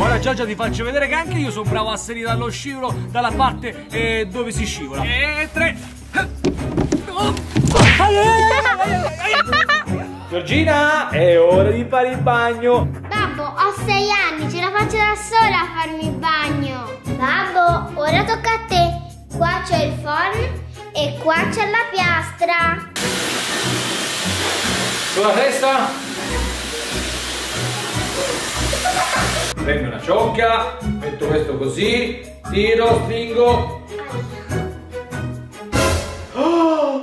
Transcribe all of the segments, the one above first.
Ora Giorgia ti faccio vedere che anche io sono bravo a salire dallo scivolo, dalla parte dove si scivola. E tre. Giorgina, è ora di fare il bagno. Babbo, ho 6 anni, ce la faccio da sola a farmi il bagno. Babbo, ora tocca a te. Qua c'è il forno e qua c'è la piastra. Sulla testa? Prendo una ciocca, metto questo così, tiro, stringo. Oh!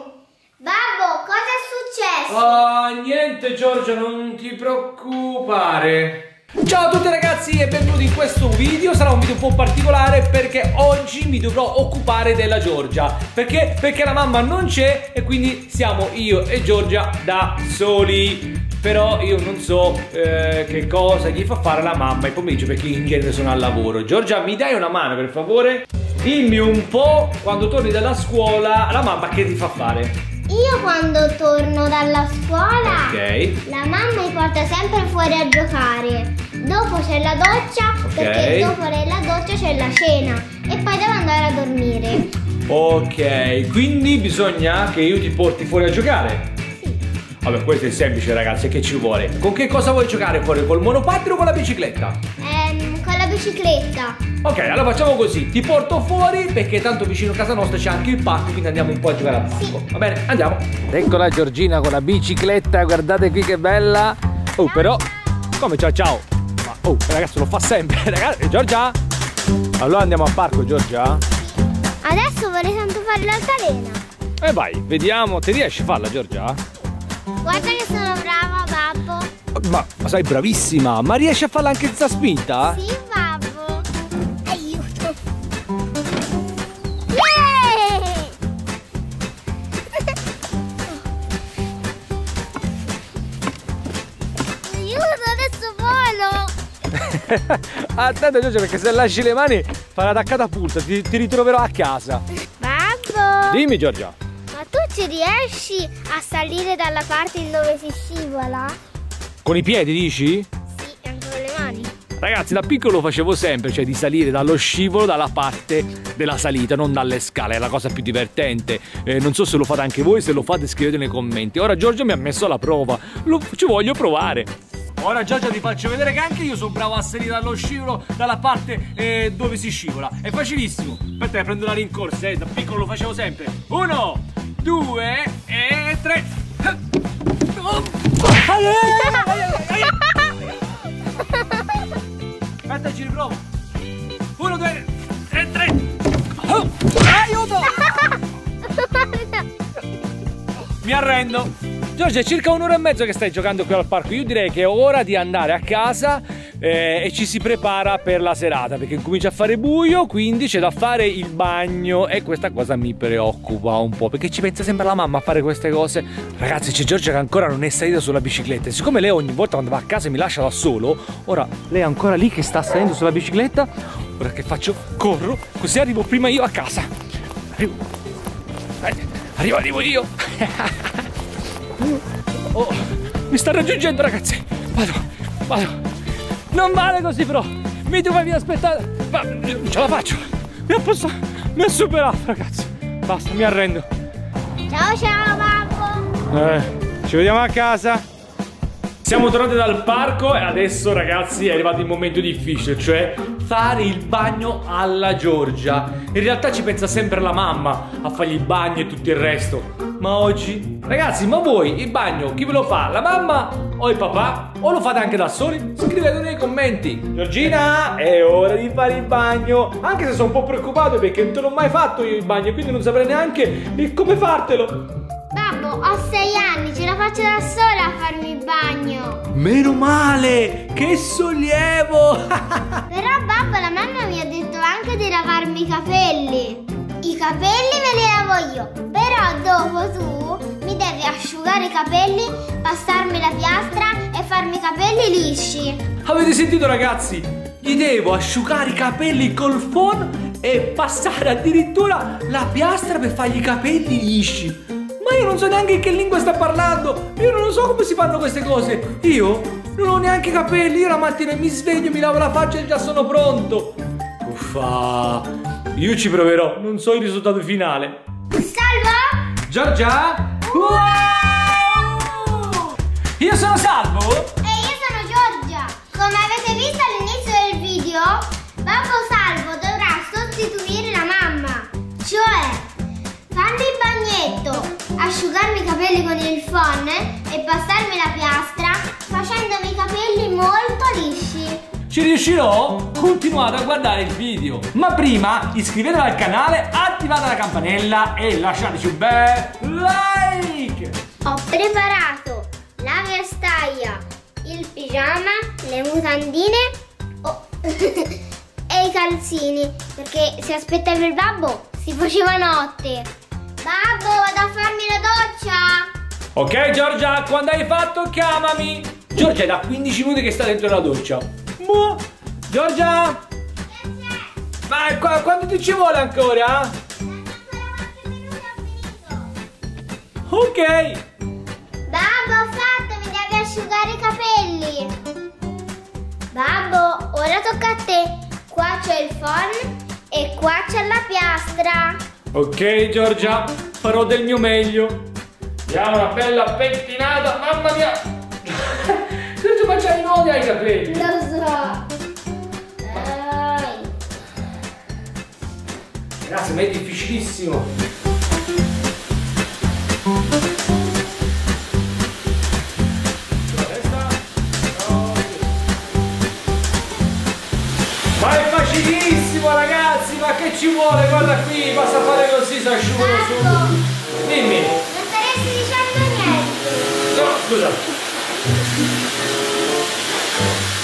Babbo, cosa è successo? Ah, niente Giorgia, non ti preoccupare. Ciao a tutti ragazzi e benvenuti in questo video. Sarà un video un po' particolare perché oggi mi dovrò occupare della Giorgia. Perché? Perché la mamma non c'è e quindi siamo io e Giorgia da soli. Però io non so che cosa gli fa fare la mamma il pomeriggio, perché in genere sono al lavoro. Giorgia, mi dai una mano per favore? Dimmi un po' quando torni dalla scuola la mamma che ti fa fare? Io quando torno dalla scuola, la mamma mi porta sempre fuori a giocare. Dopo c'è la doccia, perché dopo la doccia c'è la cena e poi devo andare a dormire. Ok, quindi bisogna che io ti porti fuori a giocare? Sì. Vabbè, questo è semplice ragazzi, che ci vuole? Con che cosa vuoi giocare fuori? Col monopattino o con la bicicletta? Con la bicicletta. Ok, allora facciamo così, ti porto fuori perché tanto vicino a casa nostra c'è anche il parco, quindi andiamo un po' a giocare al parco. Va bene, andiamo. Eccola Giorgina con la bicicletta, guardate qui che bella. Oh però, come ciao ciao? Ma, oh ragazzi lo fa sempre, ragazzi, Giorgia? Allora andiamo al parco Giorgia? Adesso vorrei tanto fare l'altalena. E vai, vediamo, ti riesci a farla Giorgia? Guarda che sono brava babbo. Ma sei bravissima, ma riesci a farla anche senza spinta? Sì, babbo. Aiuto. Yeah! Aiuto, adesso volo. Attenta Giorgia, perché se lasci le mani farà attaccata a punta, ti ritroverò a casa. Babbo. Dimmi Giorgia. Ma tu ci riesci a salire dalla parte in dove si scivola? Con i piedi dici? Sì, anche con le mani. Ragazzi, da piccolo lo facevo sempre, cioè di salire dallo scivolo dalla parte della salita, non dalle scale, è la cosa più divertente. Non so se lo fate anche voi, se lo fate scrivete nei commenti. Ora Giorgia mi ha messo alla prova, ci voglio provare. Ora Giorgia ti faccio vedere che anche io sono bravo a salire dallo scivolo dalla parte dove si scivola. È facilissimo. Aspetta, prendo la rincorsa, da piccolo lo facevo sempre. 1, 2 e 3. Aspetta, ci riprovo. 1, 2 e 3. Oh, aiuto! Mi arrendo. Giorgia, è circa 1 ora e mezzo che stai giocando qui al parco. Io direi che è ora di andare a casa e ci si prepara per la serata, perché comincia a fare buio, quindi c'è da fare il bagno e questa cosa mi preoccupa un po', perché ci pensa sempre la mamma a fare queste cose. Ragazzi, c'è Giorgia che ancora non è salita sulla bicicletta e siccome lei ogni volta quando va a casa mi lascia da solo, ora lei è ancora lì che sta salendo sulla bicicletta. Ora che faccio? Corro, così arrivo prima io a casa. Arrivo io. Oh, mi sta raggiungendo ragazzi. Vado. Non vale così però, mi dovevi aspettare, ma ce la faccio, mi ha superato ragazzi, basta, mi arrendo. Ciao ciao babbo. Ci vediamo a casa. Siamo tornati dal parco e adesso ragazzi è arrivato il momento difficile, cioè fare il bagno alla Giorgia. In realtà ci pensa sempre la mamma a fargli il bagno e tutto il resto. Ma oggi, ragazzi, ma voi il bagno chi ve lo fa? La mamma o il papà? O lo fate anche da soli? Scrivetelo nei commenti. Giorgina, è ora di fare il bagno. Anche se sono un po' preoccupato perché non te l'ho mai fatto io il bagno, quindi non saprei neanche come fartelo. Babbo, ho 6 anni, ce la faccio da sola a farmi il bagno. Meno male, che sollievo. Però babbo, la mamma mi ha detto anche di lavarmi i capelli. I capelli me li lavo io, però dopo tu mi devi asciugare i capelli, passarmi la piastra e farmi i capelli lisci. Avete sentito ragazzi? Gli devo asciugare i capelli col phon e passare addirittura la piastra per fargli i capelli lisci. Ma io non so neanche in che lingua sta parlando. Io non so come si fanno queste cose. Io non ho neanche i capelli. Io la mattina mi sveglio, mi lavo la faccia e già sono pronto. Uffa. Io ci proverò. Non so il risultato finale. Salvo? Già già. Wow! Io sono Salvo. E io sono Giorgia. Come avete visto all'inizio del video, Babbo Salvo dovrà sostituire la mamma. Cioè, farmi il bagnetto, asciugarmi i capelli con il phon e passarmi la piastra, facendomi i capelli molto lisci. Ci riuscirò? Continuate a guardare il video, ma prima iscrivetevi al canale, attivate la campanella e lasciateci un bel like. Ho preparato la vestaglia, il pigiama, le mutandine e i calzini, perché se aspettavo il babbo si faceva notte. Babbo, vado a farmi la doccia! Ok Giorgia, quando hai fatto chiamami! Giorgia è da 15 minuti che sta dentro la doccia. Mo. Giorgia! Che c'è? Ma quanto ti ci vuole ancora? Ancora qualche minuto ho finito. Ok! Babbo, ho fatto, mi devi asciugare i capelli! Babbo, ora tocca a te! Qua c'è il phon e qua c'è la piastra! Ok Giorgia, farò del mio meglio. Diamo una bella pettinata, mamma mia! Giorgia, ma c'hai nodi ai capelli? Lo so. Grazie, ma è difficilissimo. Ma è facilissimo ragazzi, ma che ci vuole? Guarda qui, basta fare così, si asciugano su. Dimmi. Non saresti dicendo niente. No, scusa.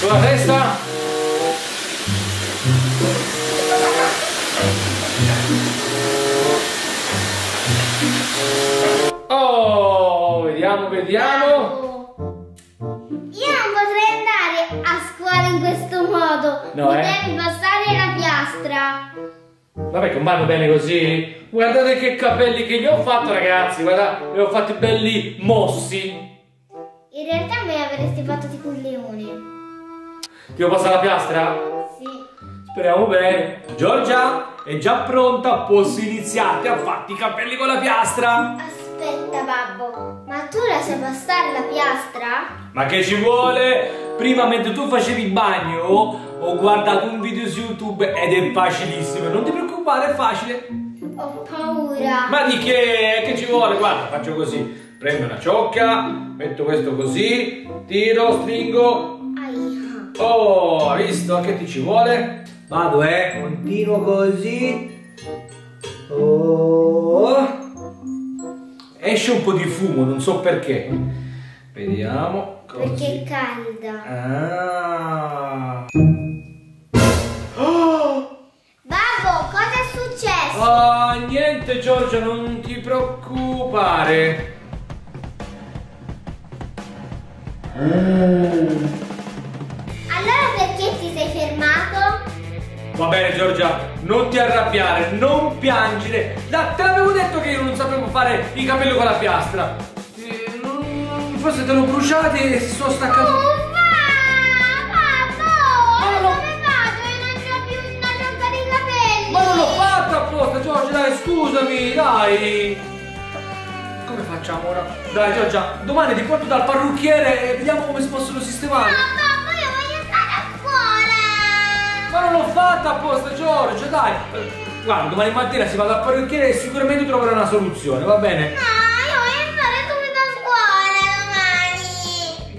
Con la testa. Oh, vediamo, vediamo. In questo modo no, devi passare la piastra. Vabbè, combatto bene così. Guardate che capelli che gli ho fatto, ragazzi. Guardate, li ho fatti belli mossi. In realtà a me avresti fatto tipo un leone. Ti devo passare la piastra? Sì. Speriamo bene. Giorgia è già pronta. Posso iniziare a farti i capelli con la piastra? Aspetta babbo, ma tu la sai passare la piastra? Ma che ci vuole? Prima, mentre tu facevi il bagno, ho guardato un video su YouTube ed è facilissimo. Non ti preoccupare, è facile. Ho paura. Ma di che ci vuole? Guarda, faccio così. Prendo una ciocca, metto questo così, tiro, stringo. Aia. Oh, hai visto? Che ti ci vuole? Vado, continuo così. Oh. Esce un po' di fumo, non so perché. Vediamo. Così. Perché è calda. Ah. Oh. Babbo, cosa è successo? Ah, niente Giorgia, non ti preoccupare. Allora perché ti sei fermato? Va bene Giorgia, non ti arrabbiare, non piangere. Te l'avevo detto che io non sapevo fare i capelli con la piastra. Forse te l'ho bruciato e si sono staccato. Oh, ma no, come vado? Io non ho più una ciocca di capelli. Ma non l'ho fatta apposta, Giorgia, dai, scusami, dai. Come facciamo ora? Dai, Giorgia, domani ti porto dal parrucchiere e vediamo come si possono sistemare. No, papà, io voglio stare a scuola. Ma non l'ho fatta apposta, Giorgia, dai. Guarda, domani mattina si va dal parrucchiere e sicuramente troverà una soluzione, va bene? No.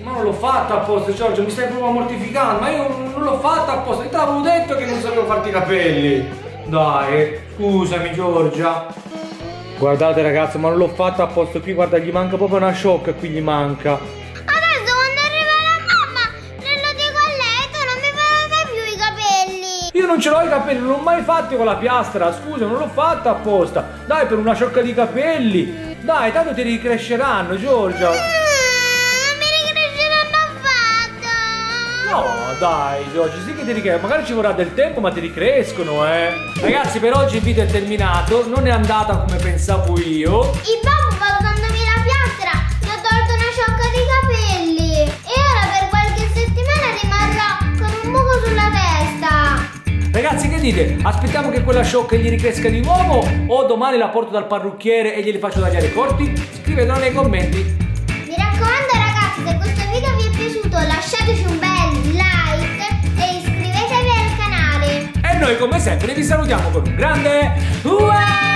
Non l'ho fatta apposta Giorgia, mi stai proprio mortificando, ma io non l'ho fatta apposta, te l'avevo detto che non sapevo farti i capelli. Dai, scusami Giorgia. Guardate ragazzi, ma non l'ho fatta apposta, qui guarda, gli manca proprio una sciocca, qui gli manca. Adesso quando arriva la mamma, lo dico a lei, tu non mi farai più i capelli. Io non ce l'ho i capelli, non l'ho mai fatti con la piastra, scusa, non l'ho fatta apposta. Dai, per una sciocca di capelli. Dai, tanto ti ricresceranno Giorgia. No, dai, Giorgia, sì che ti ricrescono. Magari ci vorrà del tempo, ma ti ricrescono, Ragazzi, per oggi il video è terminato. Non è andata come pensavo io. Il babbo va Ragazzi, che dite? Aspettiamo che quella sciocca gli ricresca di nuovo o domani la porto dal parrucchiere e glieli faccio tagliare i corti? Scrivetelo nei commenti. Mi raccomando ragazzi, se questo video vi è piaciuto lasciateci un bel like e iscrivetevi al canale. E noi come sempre vi salutiamo con un grande wow!